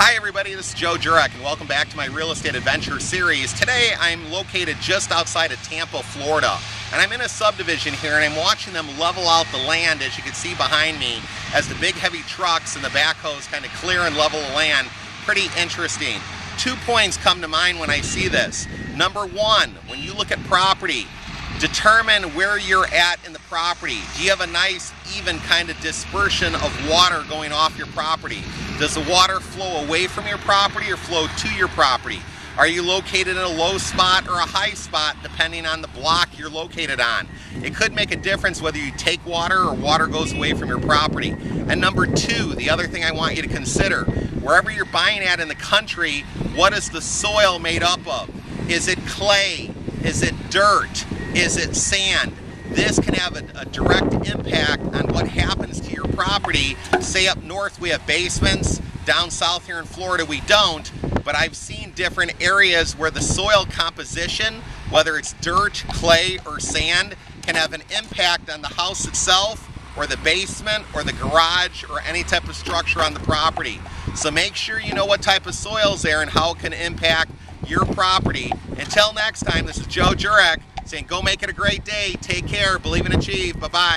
Hi everybody, this is Joe Jurek and welcome back to my Real Estate Adventure series. Today I'm located just outside of Tampa, Florida, and I'm in a subdivision here and I'm watching them level out the land, as you can see behind me, as the big heavy trucks and the backhoes kind of clear and level the land. Pretty interesting. 2 points come to mind when I see this. Number one, when you look at property, determine where you're at in the property. Do you have a nice, even kind of dispersion of water going off your property? Does the water flow away from your property or flow to your property? Are you located in a low spot or a high spot, depending on the block you're located on? It could make a difference whether you take water or water goes away from your property. And number two, the other thing I want you to consider, wherever you're buying at in the country, what is the soil made up of? Is it clay? Is it dirt? Is it sand? This can have a direct impact on what happens to your property. Say up north we have basements, down south here in Florida we don't, but I've seen different areas where the soil composition, whether it's dirt, clay, or sand, can have an impact on the house itself, or the basement, or the garage, or any type of structure on the property. So make sure you know what type of soil's there and how it can impact your property. Until next time, this is Joe Jurek saying go make it a great day. Take care, believe and achieve. Bye-bye.